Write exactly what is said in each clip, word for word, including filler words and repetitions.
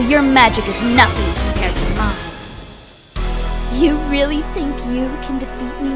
but your magic is nothing compared to mine. You really think you can defeat me?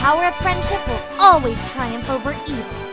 Power of friendship will always triumph over evil.